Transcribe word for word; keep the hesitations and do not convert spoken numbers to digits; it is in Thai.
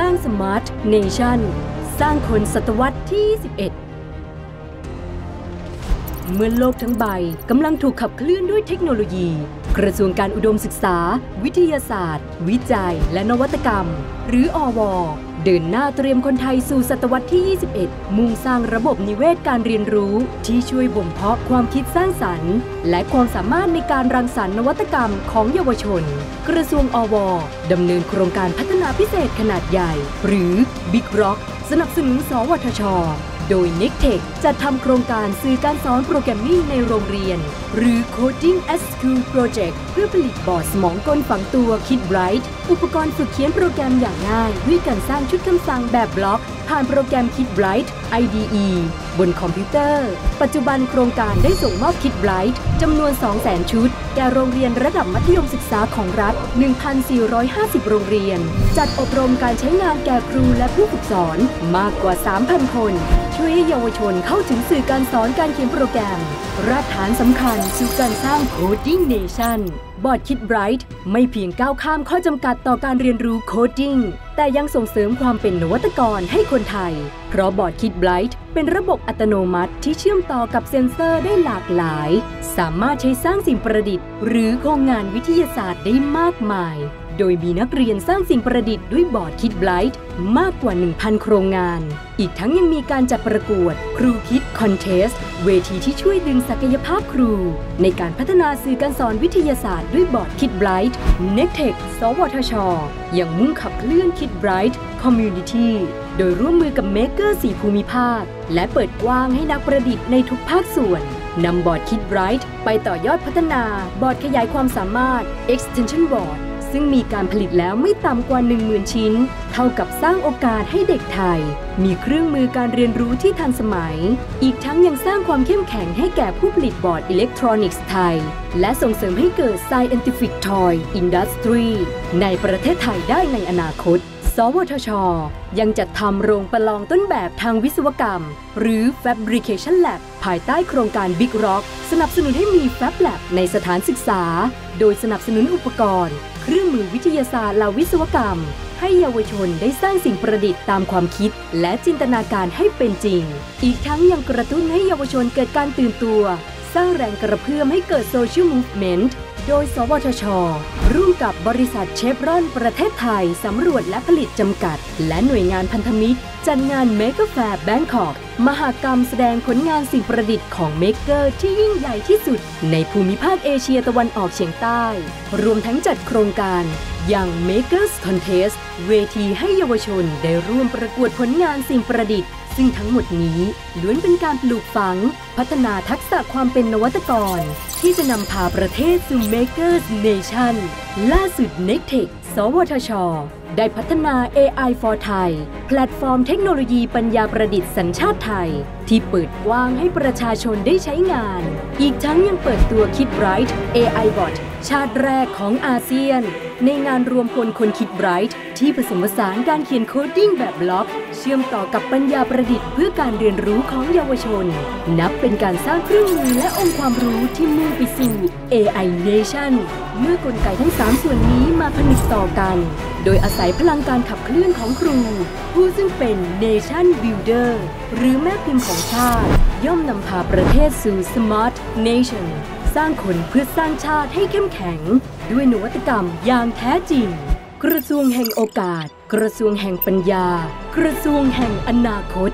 ร้าง Smart Nation สร้างคนศตวรรษที่ สิบเอ็ด เมื่อโลกทั้งใบกำลังถูกขับเคลื่อนด้วยเทคโนโลยีกระทรวงการอุดมศึกษาวิทยาศาสตร์วิจัยและนวัตกรรมหรืออ วอเดินหน้าเตรียมคนไทยสู่ศตวรรษที่ ยี่สิบเอ็ด มุ่งสร้างระบบนิเวศการเรียนรู้ที่ช่วยบ่มเพาะความคิดสร้างสรรค์และความสามารถในการรังสรรค์นวัตกรรมของเยาวชนกระทรวงอ วดำเนินโครงการพัฒนาพิเศษขนาดใหญ่หรือ Big Rock สนับสนุนสวทช.โดย เน็กเทค จัดทำโครงการสื่อการสอนโปรแกรมมิ่งในโรงเรียนหรือ Coding at School Project เพื่อผลิตบอร์ดสมองกลฝังตัว Kid Bright อุปกรณ์ฝึกเขียนโปรแกรมอย่างง่ายด้วยการสร้างชุดคำสั่งแบบบล็อกผ่านโปรแกรม Kid Bright ไอ ดี อี บนคอมพิวเตอร์ปัจจุบันโครงการได้ส่งมอบ Kid Bright จำนวน สองแสน ชุดแก่โรงเรียนระดับมัธยมศึกษาของรัฐ หนึ่งพันสี่ร้อยห้าสิบ โรงเรียนจัดอบรมการใช้งานแก่ครูและผู้ฝึกสอนมากกว่า สามพัน คนช่วยให้เยาวชนเข้าถึงสื่อการสอนการเขียนโปรแกรมรากฐานสำคัญสู่การสร้าง Coding Nation บอร์ด Kid Bright ไม่เพียงก้าวข้ามข้อจำกัดต่อการเรียนรู้ Coding แต่ยังส่งเสริมความเป็นนวัตกรให้คนไทยเพราะบอร์ด Kid Bright เป็นระบบอัตโนมัติที่เชื่อมต่อกับเซ็นเซอร์ได้หลากหลายสามารถใช้สร้างสิ่งประดิษฐ์หรือโครงงานวิทยาศาสตร์ได้มากมายโดยมีนักเรียนสร้างสิ่งประดิษฐ์ด้วยบอร์ด Kid Bright มากกว่า หนึ่งพัน โครงงานอีกทั้งยังมีการจัดประกวดครูคิดคอนเทสต์เวทีที่ช่วยดึงศักยภาพครูในการพัฒนาสื่อการสอนวิทยาศาสตร์ด้วยบอร์ด Kid Brightเน็กเทค สวทช.ยังมุ่งขับเคลื่อน Kid Bright Community โดยร่วมมือกับ Maker สี่ ภูมิภาคและเปิดกว้างให้นักประดิษฐ์ในทุกภาคส่วนนำบอร์ด Kid Bright ไปต่อยอดพัฒนาบอร์ดขยายความสามารถ Extension Boardซึ่งมีการผลิตแล้วไม่ต่ำกว่า หนึ่งหมื่น ชิ้นเท่ากับสร้างโอกาสให้เด็กไทยมีเครื่องมือการเรียนรู้ที่ทันสมัยอีกทั้งยังสร้างความเข้มแข็งให้แก่ผู้ผลิตบอร์ดอิเล็กทรอนิกส์ไทยและส่งเสริมให้เกิด Scientific Toy Industry ในประเทศไทยได้ในอนาคตสวทช.ยังจัดทำโรงประลองต้นแบบทางวิศวกรรมหรือ Fabrication Lab ภายใต้โครงการ Big Rock สนับสนุนให้มี Fab Lab ในสถานศึกษาโดยสนับสนุนอุปกรณ์เครื่องมือวิทยาศาสตร์และวิศวกรรมให้เยาวชนได้สร้างสิ่งประดิษฐ์ตามความคิดและจินตนาการให้เป็นจริงอีกทั้งยังกระตุ้นให้เยาวชนเกิดการตื่นตัวสร้างแรงกระเพื่อมให้เกิด Social Movementโดยสวทช.ร่วมกับบริษัทเชฟรอนประเทศไทยสำรวจและผลิตจำกัดและหน่วยงานพันธมิตรจัดงาน Maker แฟร์ Bangkok มหกรรมแสดงผลงานสิ่งประดิษฐ์ของ Maker ที่ยิ่งใหญ่ที่สุดในภูมิภาคเอเชียตะวันออกเฉียงใต้รวมทั้งจัดโครงการอย่าง Makers Contest เวทีให้เยาวชนได้ร่วมประกวดผลงานสิ่งประดิษฐ์ซึ่งทั้งหมดนี้ล้วนเป็นการปลูกฝังพัฒนาทักษะความเป็นนวัตกรที่จะนำพาประเทศสู่ Makers Nation ล่าสุด เน็กเทค สวทช.ได้พัฒนา เอ ไอ for Thai แพลตฟอร์มเทคโนโลยีปัญญาประดิษฐ์สัญชาติไทยที่เปิดกว้างให้ประชาชนได้ใช้งานอีกทั้งยังเปิดตัว Kid Bright เอ ไอ Bot ชาติแรกของอาเซียนในงานรวมพลคน Kid Bright ที่ผสมผสานการเขียนโคดดิ้งแบบบล็อกเชื่อมต่อกับปัญญาประดิษฐ์เพื่อการเรียนรู้ของเยาวชนนับเป็นการสร้างเครื่องมือและองค์ความรู้ที่มุ่งไปสู่ เอ ไอ Nation เมื่อกลไกทั้งสามส่วนนี้มาผนึกต่อกันโดยอาศัยพลังการขับเคลื่อนของครูผู้ซึ่งเป็น Nation Builder หรือแม่พิมพ์ของชาติย่อมนำพาประเทศสู่ Smart Nation สร้างคนเพื่อสร้างชาติให้เข้มแข็งด้วยนวัตกรรมอย่างแท้จริงกระทรวงแห่งโอกาสกระทรวงแห่งปัญญากระทรวงแห่งอนาคต